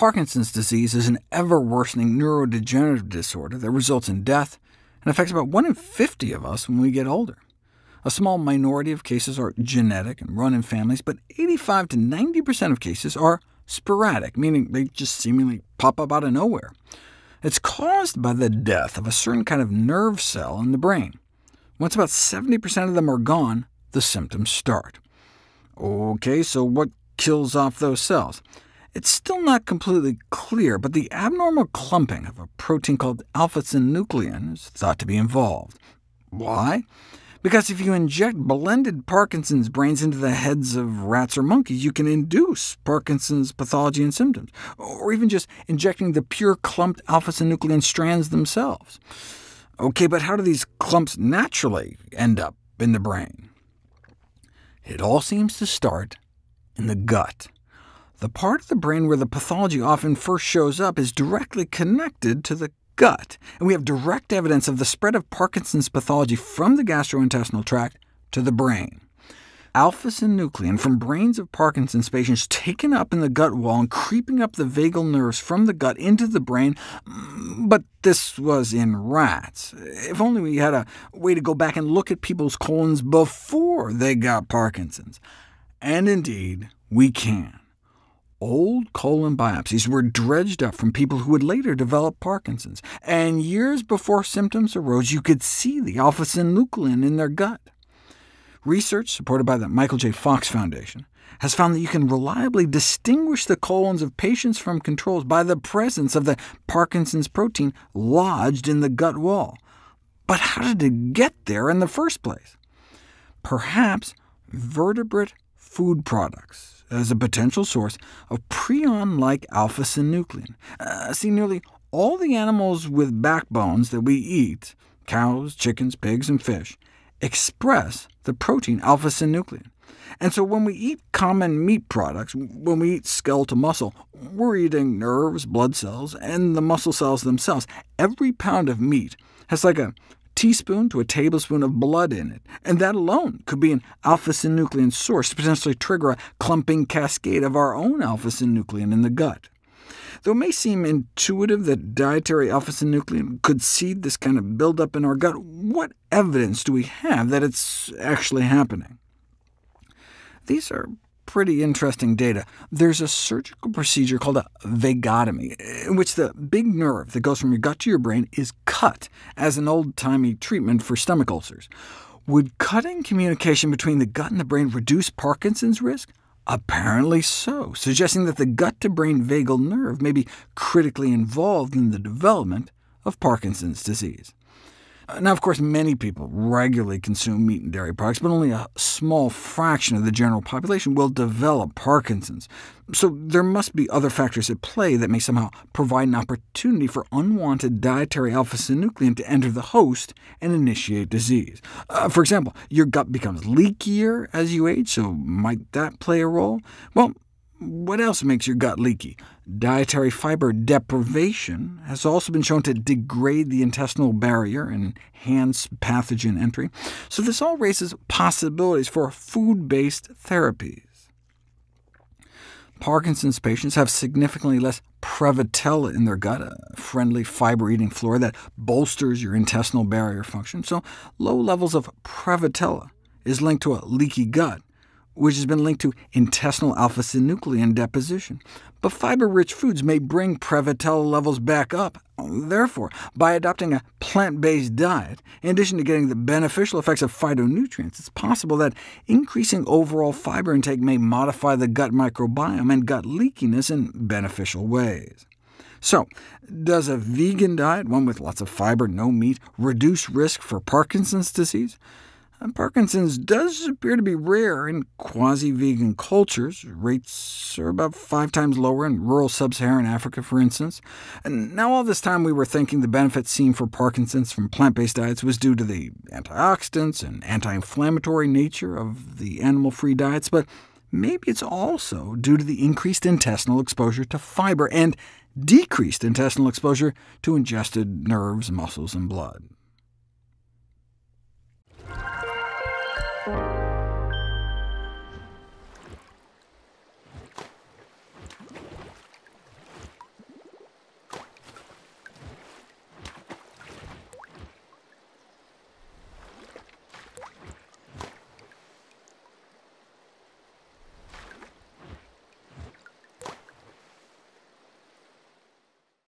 Parkinson's disease is an ever-worsening neurodegenerative disorder that results in death and affects about 1 in 50 of us when we get older. A small minority of cases are genetic and run in families, but 85 to 90% of cases are sporadic, meaning they just seemingly pop up out of nowhere. It's caused by the death of a certain kind of nerve cell in the brain. Once about 70% of them are gone, the symptoms start. OK, so what kills off those cells? It's still not completely clear, but the abnormal clumping of a protein called alpha-synuclein is thought to be involved. Why? Because if you inject blended Parkinson's brains into the heads of rats or monkeys, you can induce Parkinson's pathology and symptoms, or even just injecting the pure clumped alpha-synuclein strands themselves. OK, but how do these clumps naturally end up in the brain? It all seems to start in the gut. The part of the brain where the pathology often first shows up is directly connected to the gut, and we have direct evidence of the spread of Parkinson's pathology from the gastrointestinal tract to the brain. Alpha-synuclein from brains of Parkinson's patients taken up in the gut wall and creeping up the vagal nerves from the gut into the brain, but this was in rats. If only we had a way to go back and look at people's colons before they got Parkinson's. And indeed, we can. Old colon biopsies were dredged up from people who would later develop Parkinson's, and years before symptoms arose, you could see the alpha-synuclein in their gut. Research, supported by the Michael J. Fox Foundation, has found that you can reliably distinguish the colons of patients from controls by the presence of the Parkinson's protein lodged in the gut wall. But how did it get there in the first place? Perhaps vertebrate food products as a potential source of prion-like alpha-synuclein. See, nearly all the animals with backbones that we eat— cows, chickens, pigs, and fish— express the protein alpha-synuclein. And so when we eat common meat products, when we eat skeletal muscle, we're eating nerves, blood cells, and the muscle cells themselves. Every pound of meat has like a teaspoon to a tablespoon of blood in it, and that alone could be an alpha-synuclein source to potentially trigger a clumping cascade of our own alpha-synuclein in the gut. Though it may seem intuitive that dietary alpha-synuclein could seed this kind of buildup in our gut, what evidence do we have that it's actually happening? These are pretty interesting data. There's a surgical procedure called a vagotomy, in which the big nerve that goes from your gut to your brain is cut as an old-timey treatment for stomach ulcers. Would cutting communication between the gut and the brain reduce Parkinson's risk? Apparently so, suggesting that the gut-to-brain vagal nerve may be critically involved in the development of Parkinson's disease. Now, of course, many people regularly consume meat and dairy products, but only a small fraction of the general population will develop Parkinson's. So there must be other factors at play that may somehow provide an opportunity for unwanted dietary alpha-synuclein to enter the host and initiate disease. For example, your gut becomes leakier as you age, so might that play a role? Well, what else makes your gut leaky? Dietary fiber deprivation has also been shown to degrade the intestinal barrier and enhance pathogen entry, so this all raises possibilities for food-based therapies. Parkinson's patients have significantly less Prevotella in their gut, a friendly fiber-eating flora that bolsters your intestinal barrier function, so low levels of Prevotella is linked to a leaky gut, which has been linked to intestinal alpha-synuclein deposition. But fiber-rich foods may bring Prevotella levels back up. Therefore, by adopting a plant-based diet, in addition to getting the beneficial effects of phytonutrients, it's possible that increasing overall fiber intake may modify the gut microbiome and gut leakiness in beneficial ways. So, does a vegan diet, one with lots of fiber, no meat, reduce risk for Parkinson's disease? Parkinson's does appear to be rare in quasi-vegan cultures. Rates are about 5 times lower in rural sub-Saharan Africa, for instance. And now all this time we were thinking the benefit seen for Parkinson's from plant-based diets was due to the antioxidants and anti-inflammatory nature of the animal-free diets, but maybe it's also due to the increased intestinal exposure to fiber and decreased intestinal exposure to ingested nerves, muscles, and blood.